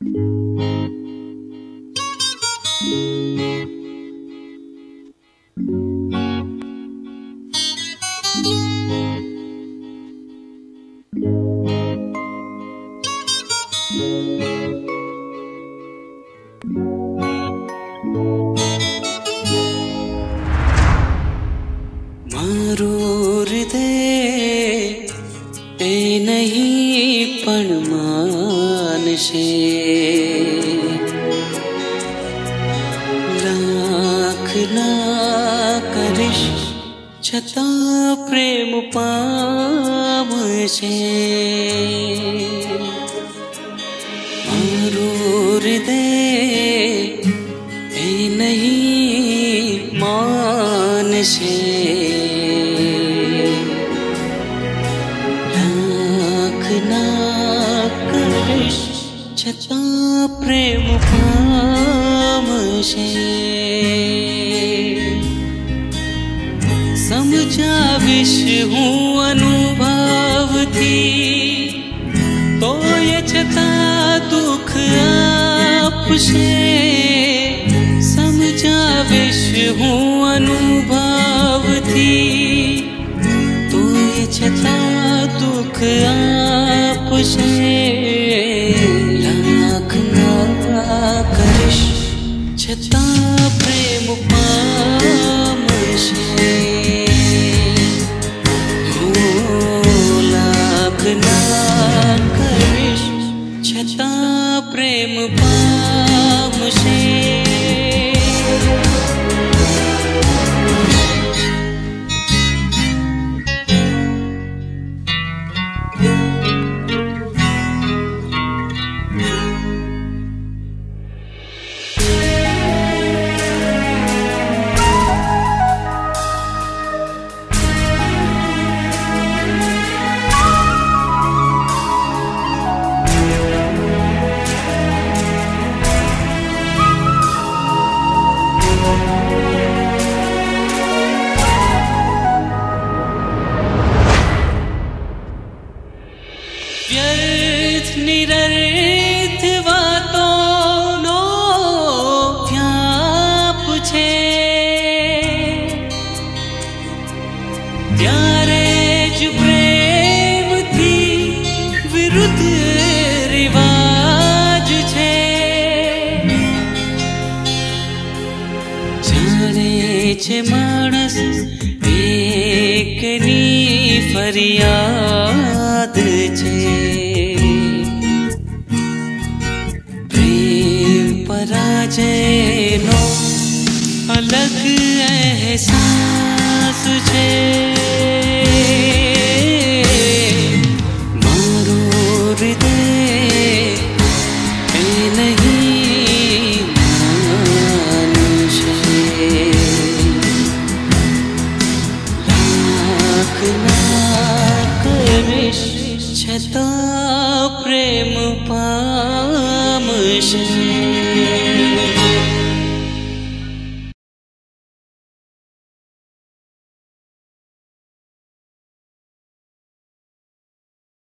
मारू हृदय पे नहीं पण मानशे, लाख ना करिश छता प्रेम पावशे। मारू हृदय पे नहीं मानशे, छता प्रेम पावशे। समझाविश हूँ अनुभव थी, तो ये छता दुख आपसे। समझाविश हूँ अनुभव थी, तो ये छता दुख आपसे। छता प्रेम पावशे, लाख ना करिश छता प्रेम पावशे। व्यर्थ निरर्थ बातों नो व्याप छे, प्यारे जो प्रेम थी विरुद्ध रिवाज छे। जाने छे मानस एकनी फरियाद छे, पराजय नो अलग एहसास छे। मारू हृदय पे नहीं मानशे, लाख ना करिश छता प्रेम पावशे।